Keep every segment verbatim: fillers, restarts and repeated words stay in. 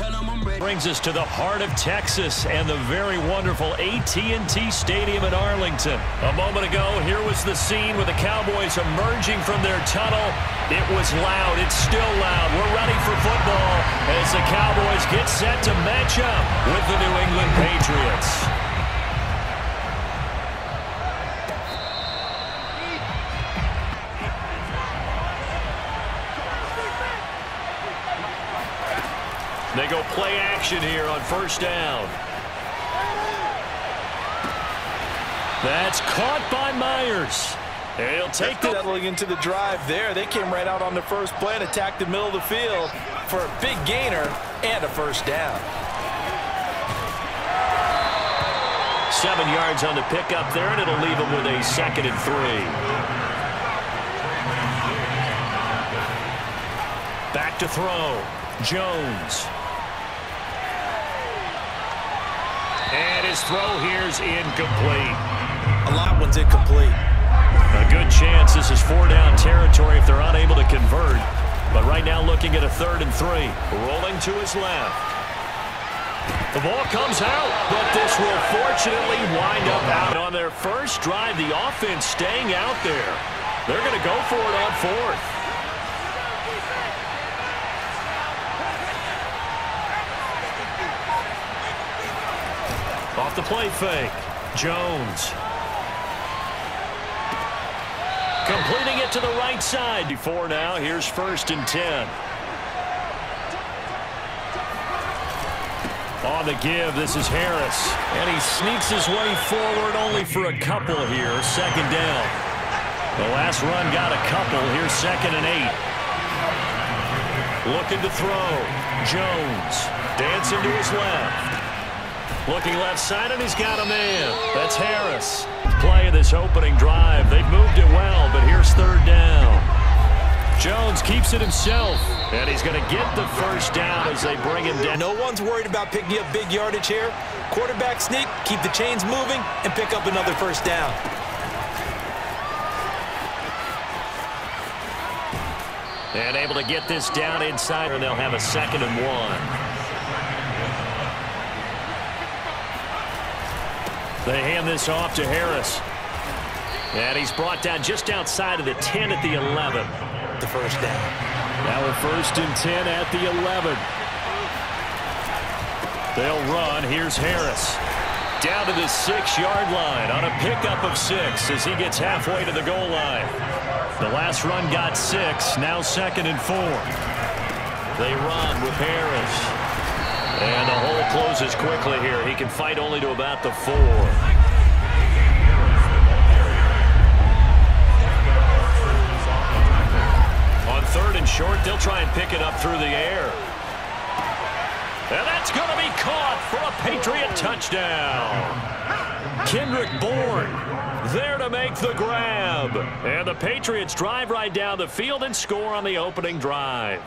tell them I'm ready. Brings us to the heart of Texas and the very wonderful A T and T Stadium in Arlington. A moment ago, here was the scene with the Cowboys emerging from their tunnel. It was loud. It's still loud. We're ready for football as the Cowboys get set to match up with the New England Patriots. They go play action here on first down. That's caught by Myers. They'll take the settling into the drive there. They came right out on the first play and attacked the middle of the field for a big gainer and a first down. Seven yards on the pickup there, and it'll leave them with a second and three. Back to throw. Jones. And his throw here's incomplete. A lot was incomplete. A good chance this is four down territory if they're unable to convert. But right now looking at a third and three. Rolling to his left. The ball comes out, but this will fortunately wind up out. On their first drive, the offense staying out there. They're going to go for it on fourth. Off the play fake. Jones. Completing it to the right side. Before now, here's first and ten. On the give, this is Harris. And he sneaks his way forward only for a couple here. Second down. The last run got a couple. Here's second and eight. Looking to throw. Jones. Dancing to his left. Looking left side, and he's got a man. That's Harris. Play of this opening drive. They've moved it well, but here's third down. Jones keeps it himself, and he's going to get the first down as they bring him down. No one's worried about picking up big yardage here. Quarterback sneak, keep the chains moving, and pick up another first down. And able to get this down inside, and they'll have a second and one. They hand this off to Harris. And he's brought down just outside of the ten at the eleven. The first down. Now a first and ten at the eleven. They'll run. Here's Harris. Down to the six-yard line on a pickup of six as he gets halfway to the goal line. The last run got six. Now second and four. They run with Harris. And the hole closes quickly here. He can fight only to about the four. On third and short, they'll try and pick it up through the air. And that's going to be caught for a Patriot touchdown. Kendrick Bourne there to make the grab. And the Patriots drive right down the field and score on the opening drive.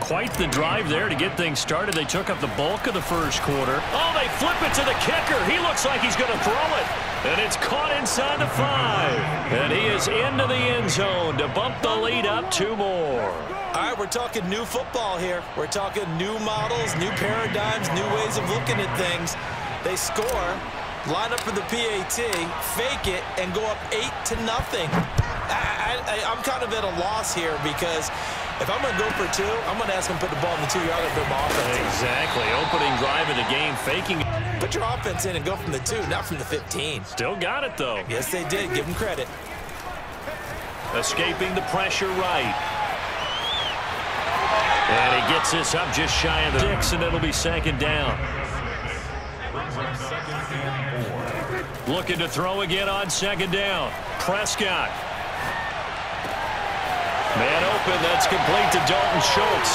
Quite the drive there to get things started. They took up the bulk of the first quarter. Oh, they flip it to the kicker. He looks like he's going to throw it. And it's caught inside the five. And he is into the end zone to bump the lead up two more. All right, we're talking new football here. We're talking new models, new paradigms, new ways of looking at things. They score, line up for the P A T, fake it, and go up eight to nothing. I, I, I'm kind of at a loss here because if I'm going to go for two, I'm going to ask them to put the ball in the two-yard line for my offense. Exactly. Opening drive of the game, faking. Put your offense in and go from the two, not from the fifteen. Still got it, though. Yes, they did. Give them credit. Escaping the pressure right. And he gets this up just shy of the six, and it'll be second down. Looking to throw again on second down. Prescott. Man open, that's complete to Dalton Schultz.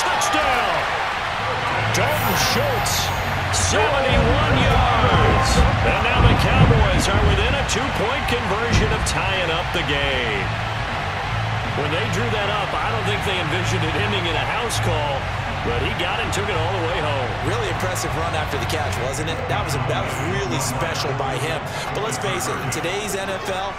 Touchdown! Dalton Schultz, seventy-one yards. And now the Cowboys are within a two-point conversion of tying up the game. When they drew that up, I don't think they envisioned it ending in a house call. But he got it and took it all the way home. Really impressive run after the catch, wasn't it? That was, that was really special by him. But let's face it, in today's N F L,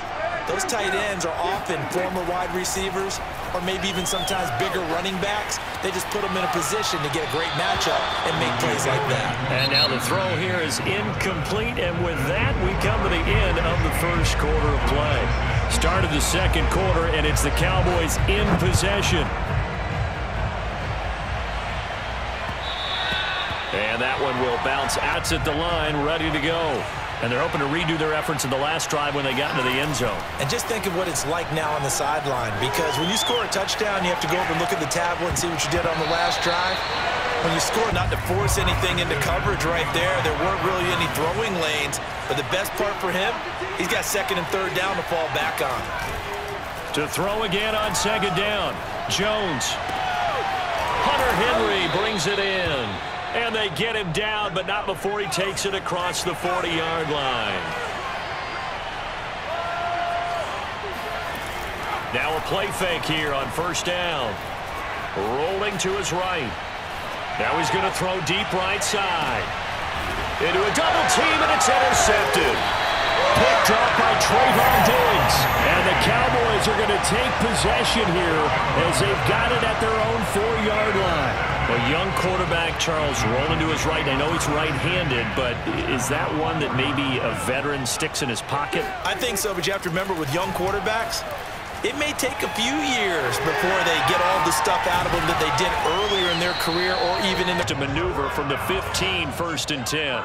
Those tight ends are often former wide receivers or maybe even sometimes bigger running backs. They just put them in a position to get a great matchup and make plays like that. And now the throw here is incomplete, and with that, we come to the end of the first quarter of play. Start of the second quarter, and it's the Cowboys in possession. And that one will bounce out at the line, ready to go. And they're hoping to redo their efforts in the last drive when they got into the end zone. And just think of what it's like now on the sideline, because when you score a touchdown, you have to go over and look at the tablet and see what you did on the last drive. When you score, not to force anything into coverage right there. There weren't really any throwing lanes. But the best part for him, he's got second and third down to fall back on. To throw again on second down. Jones. Hunter Henry brings it in. And they get him down, but not before he takes it across the forty-yard line. Now a play fake here on first down. Rolling to his right. Now he's going to throw deep right side. Into a double team, and it's intercepted. Picked off by Trevon Diggs. And the Cowboys are going to take possession here as they've got it at their own four-yard line. A young quarterback, Charles, rolling to his right. I know he's right-handed, but is that one that maybe a veteran sticks in his pocket? I think so, but you have to remember with young quarterbacks, it may take a few years before they get all the stuff out of them that they did earlier in their career or even in the maneuver from the fifteen, first and ten.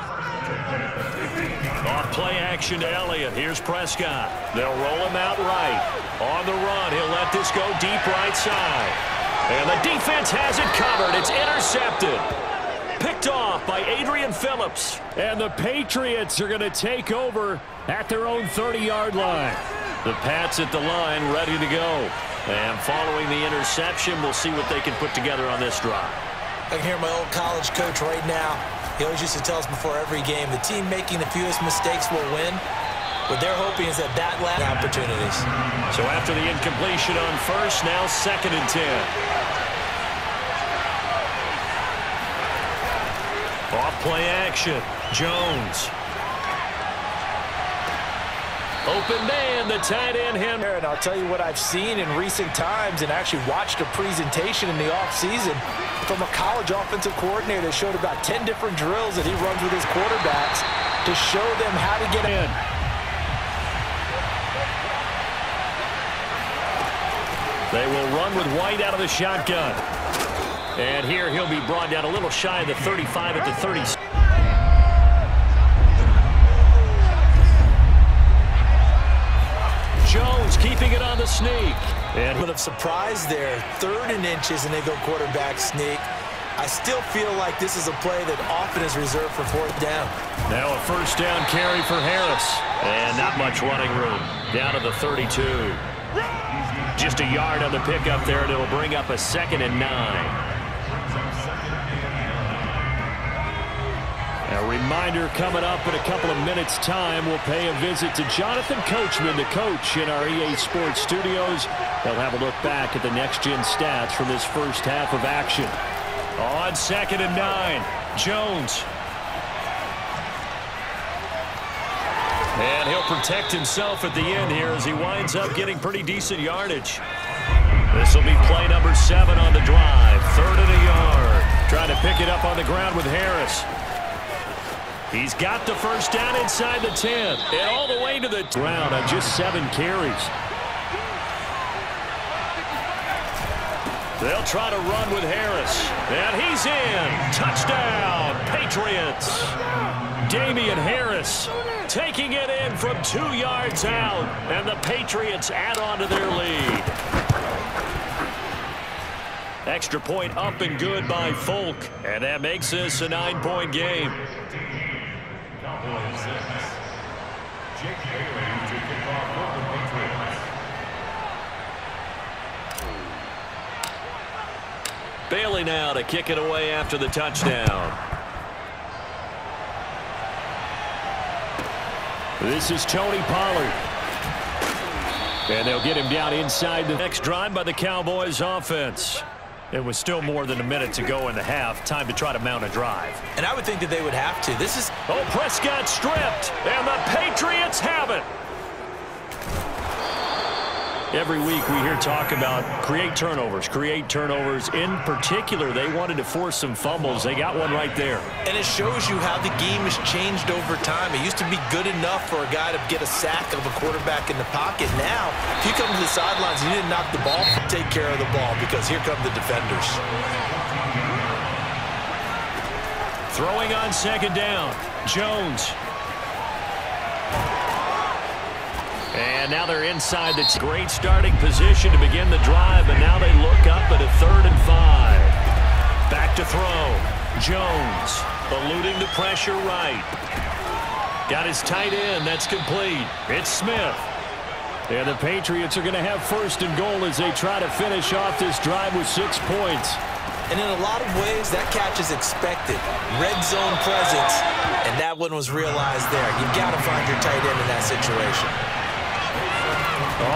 Off play action to Elliott. Here's Prescott. They'll roll him out right. On the run, he'll let this go deep right side. And the defense has it covered. It's intercepted. Picked off by Adrian Phillips. And the Patriots are going to take over at their own thirty-yard line. The Pats at the line, ready to go. And following the interception, we'll see what they can put together on this drive. I can hear my old college coach right now. He always used to tell us before every game, the team making the fewest mistakes will win. What they're hoping is that that last opportunities. So after the incompletion on first, now second and ten. Off play action, Jones. Open man, the tight end him. And I'll tell you what I've seen in recent times and actually watched a presentation in the offseason from a college offensive coordinator that showed about ten different drills that he runs with his quarterbacks to show them how to get in. They will run with White out of the shotgun. And here he'll be brought down a little shy of the thirty-five at the thirty. Jones keeping it on the sneak. And a bit of surprise there. Third and inches, and they go quarterback sneak. I still feel like this is a play that often is reserved for fourth down. Now a first down carry for Harris. And not much running room. Down to the thirty-two. Just a yard on the pickup there, and it'll bring up a second and nine. A reminder coming up in a couple of minutes' time. We'll pay a visit to Jonathan Coachman, the coach in our E A Sports studios. They'll have a look back at the next-gen stats from this first half of action. On second and nine, Jones. And he'll protect himself at the end here as he winds up getting pretty decent yardage. This will be play number seven on the drive. Third and a yard. Trying to pick it up on the ground with Harris. He's got the first down inside the ten. And all the way to the ground on just seven carries. They'll try to run with Harris. And he's in. Touchdown, Patriots. Damian Harris taking it in from two yards out, and the Patriots add on to their lead. Extra point up and good by Folk, and that makes this a nine-point game. Bailey now to kick it away after the touchdown. This is Tony Pollard. And they'll get him down inside the next drive by the Cowboys offense. It was still more than a minute to go in the half. Time to try to mount a drive. And I would think that they would have to. This is... Oh, Prescott stripped. And the Patriots have it. Every week we hear talk about create turnovers, create turnovers. In particular, they wanted to force some fumbles. They got one right there. And it shows you how the game has changed over time. It used to be good enough for a guy to get a sack of a quarterback in the pocket. Now, if you come to the sidelines and you didn't knock the ball, take care of the ball because here come the defenders. Throwing on second down, Jones. And now they're inside. That's great starting position to begin the drive, and now they look up at a third and five. Back to throw. Jones eluding the pressure right. Got his tight end. That's complete. It's Smith. And the Patriots are going to have first and goal as they try to finish off this drive with six points. And in a lot of ways, that catch is expected. Red zone presence, and that one was realized there. You've got to find your tight end in that situation.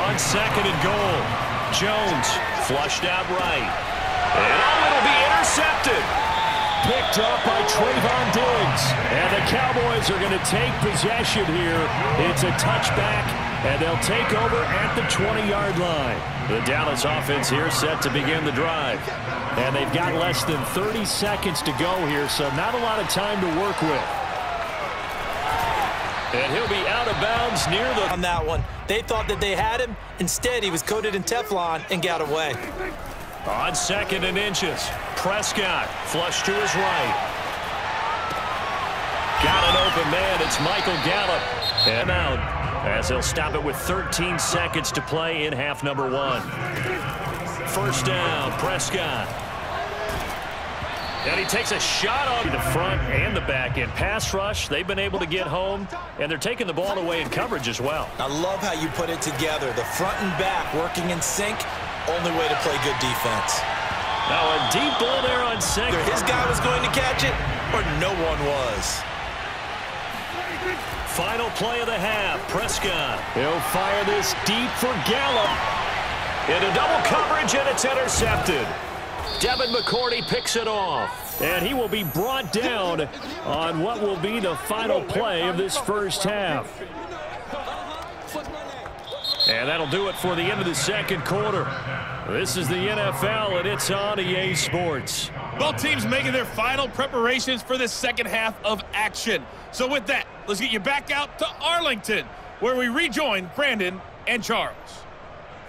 On second and goal, Jones flushed out right. And it'll be intercepted. Picked up by Trevon Diggs. And the Cowboys are going to take possession here. It's a touchback, and they'll take over at the twenty-yard line. The Dallas offense here set to begin the drive. And they've got less than thirty seconds to go here, so not a lot of time to work with. And he'll be out of bounds near the... On that one, they thought that they had him. Instead, he was coated in Teflon and got away. On second and inches, Prescott flushed to his right. Got an open man. It's Michael Gallup. And out as he'll stop it with thirteen seconds to play in half number one. First down, Prescott. And he takes a shot on the front and the back end. Pass rush, they've been able to get home, and they're taking the ball away in coverage as well. I love how you put it together. The front and back working in sync. Only way to play good defense. Now a deep ball there on second. This guy was going to catch it, or no one was. Final play of the half, Prescott. He'll fire this deep for Gallup. Into double coverage, and it's intercepted. Devin McCourty picks it off, and he will be brought down on what will be the final play of this first half. And that'll do it for the end of the second quarter. This is the N F L, and it's on E A Sports. Both teams making their final preparations for the second half of action. So with that, let's get you back out to Arlington, where we rejoin Brandon and Charles.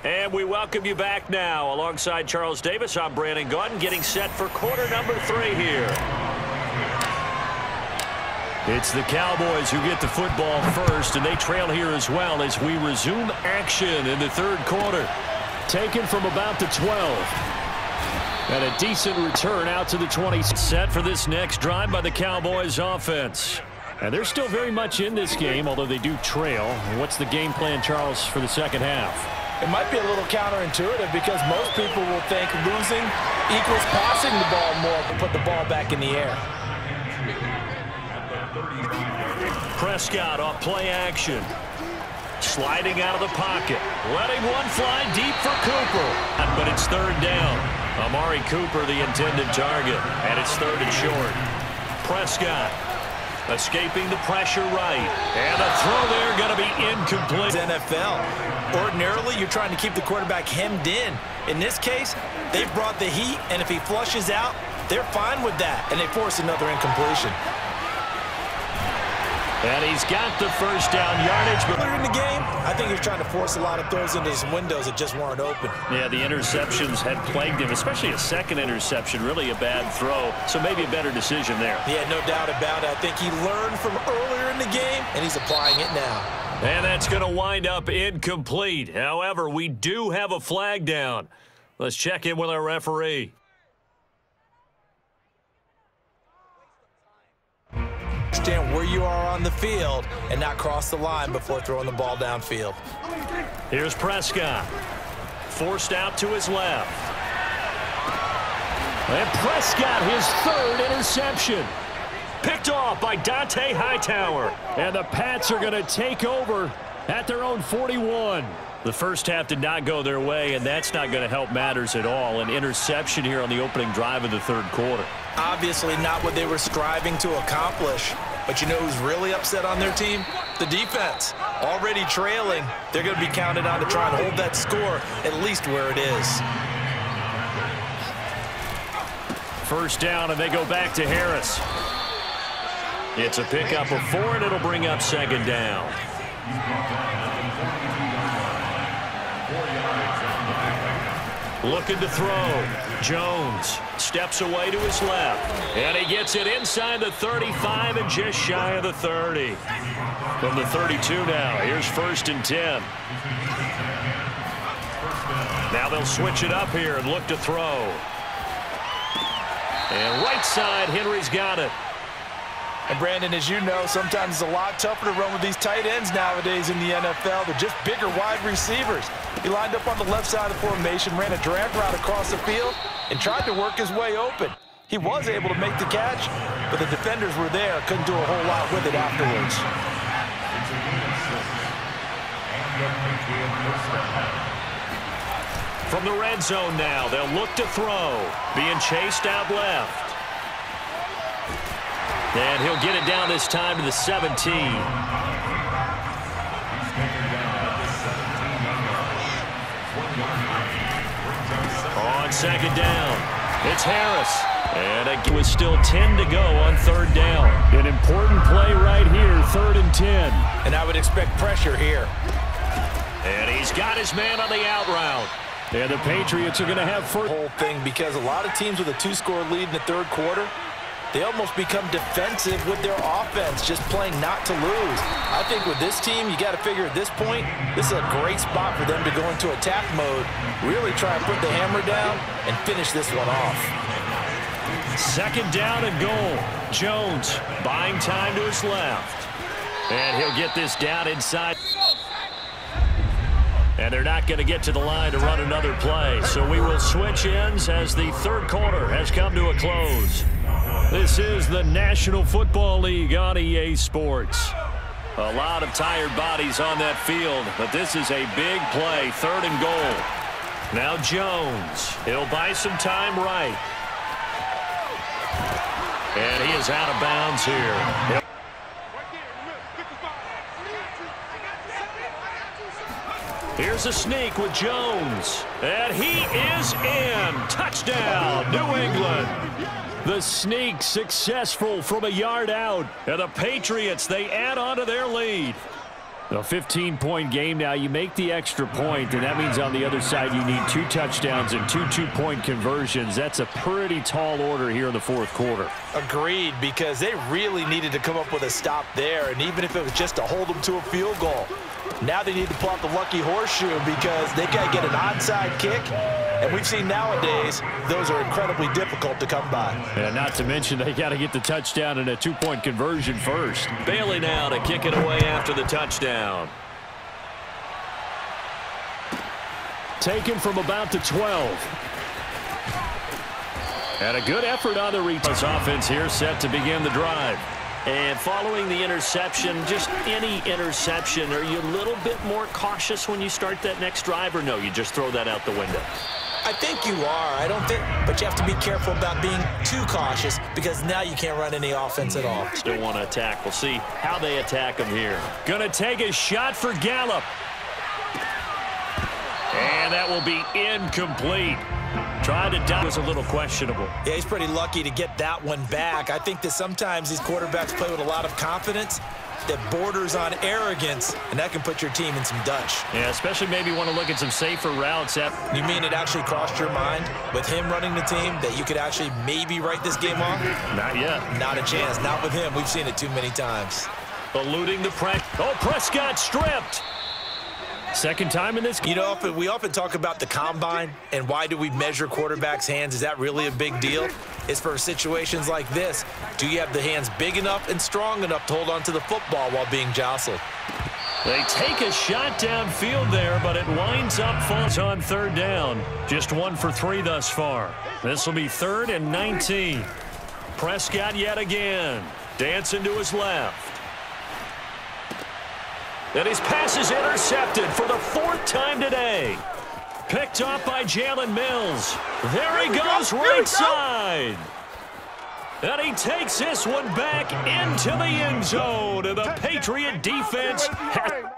And we welcome you back now. Alongside Charles Davis, I'm Brandon Gaudin, getting set for quarter number three here. It's the Cowboys who get the football first, and they trail here as well as we resume action in the third quarter. Taken from about the twelve. And a decent return out to the twenty. Set for this next drive by the Cowboys offense. And they're still very much in this game, although they do trail. What's the game plan, Charles, for the second half? It might be a little counterintuitive because most people will think losing equals passing the ball more to put the ball back in the air. Prescott off play action. Sliding out of the pocket. Letting one fly deep for Cooper. But it's third down. Amari Cooper, the intended target. And it's third and short. Prescott. Escaping the pressure right. And a throw there going to be incomplete. N F L. Ordinarily, you're trying to keep the quarterback hemmed in. In this case, they've brought the heat, and if he flushes out, they're fine with that, and they force another incompletion. And he's got the first down yardage. But in the game, I think he's trying to force a lot of throws into his windows that just weren't open. Yeah, the interceptions had plagued him, especially a second interception, really a bad throw. So maybe a better decision there. Yeah, no doubt about it. I think he learned from earlier in the game, and he's applying it now. And that's going to wind up incomplete. However, we do have a flag down. Let's check in with our referee. Understand where you are on the field and not cross the line before throwing the ball downfield. Here's Prescott. Forced out to his left. And Prescott, his third interception. Picked off by Dante Hightower. And the Pats are going to take over at their own forty-one. The first half did not go their way, and that's not going to help matters at all. An interception here on the opening drive of the third quarter. Obviously not what they were striving to accomplish. But you know who's really upset on their team? The defense. already trailing. They're going to be counted on to try and hold that score at least where it is. First down, and they go back to Harris. It's a pickup of four, and it'll bring up second down. Looking to throw. Jones steps away to his left, and he gets it inside the thirty-five and just shy of the thirty. From the thirty-two now, here's first and ten. Now they'll switch it up here and look to throw. And right side, Henry's got it. And Brandon, as you know, sometimes it's a lot tougher to run with these tight ends nowadays in the N F L. They're just bigger wide receivers. He lined up on the left side of the formation, ran a drag route across the field, and tried to work his way open. He was able to make the catch, but the defenders were there, couldn't do a whole lot with it afterwards. From the red zone now, they'll look to throw, being chased out left. And he'll get it down this time to the seventeen. On second down, it's Harris. And it was still ten to go on third down. An important play right here, third and ten. And I would expect pressure here. And he's got his man on the out route. And the Patriots are going to have first. Whole thing, because a lot of teams with a two-score lead in the third quarter, they almost become defensive with their offense, just playing not to lose. I think with this team, you got to figure at this point, this is a great spot for them to go into attack mode, really try and put the hammer down and finish this one off. Second down and goal. Jones buying time to his left. And he'll get this down inside. And they're not going to get to the line to run another play. So we will switch ends as the third quarter has come to a close. This is the National Football League on E A Sports. A lot of tired bodies on that field, but this is a big play, third and goal. Now Jones, he'll buy some time right. And he is out of bounds here. Here's a sneak with Jones, and he is in. Touchdown, New England. The sneak successful from a yard out. And the Patriots, they add on to their lead. A fifteen-point game now. You make the extra point, and that means on the other side you need two touchdowns and two two-point conversions. That's a pretty tall order here in the fourth quarter. Agreed, because they really needed to come up with a stop there, and even if it was just to hold them to a field goal. Now they need to plot the lucky horseshoe because they got to get an onside kick. And we've seen nowadays, those are incredibly difficult to come by. And not to mention, they got to get the touchdown and a two-point conversion first. Bailey now to kick it away after the touchdown. Taken from about the twelve. And a good effort on the return. Offense here set to begin the drive. And following the interception, just any interception, are you a little bit more cautious when you start that next drive, or no, you just throw that out the window? I think you are. I don't think, but you have to be careful about being too cautious because now you can't run any offense at all. Still want to attack. We'll see how they attack him here. Gonna take a shot for Gallup. And that will be incomplete. Tried to dive was a little questionable. Yeah, he's pretty lucky to get that one back. I think that sometimes these quarterbacks play with a lot of confidence that borders on arrogance, and that can put your team in some Dutch. Yeah, especially maybe you want to look at some safer routes. You mean it actually crossed your mind with him running the team that you could actually maybe write this game off? Not yet. Not a chance. Not with him. We've seen it too many times. Eluding the press. Oh, Prescott stripped. Second time in this game. You know, often, we often talk about the combine and why do we measure quarterbacks' hands? Is that really a big deal? It's for situations like this. Do you have the hands big enough and strong enough to hold on to the football while being jostled? They take a shot downfield there, but it winds up falls on third down. Just one for three thus far. This will be third and nineteen. Prescott yet again. Dancing to his left. And his pass is intercepted for the fourth time today. Picked off by Jalen Mills. There he goes, right side. And he takes this one back into the end zone. And the Patriot defense has...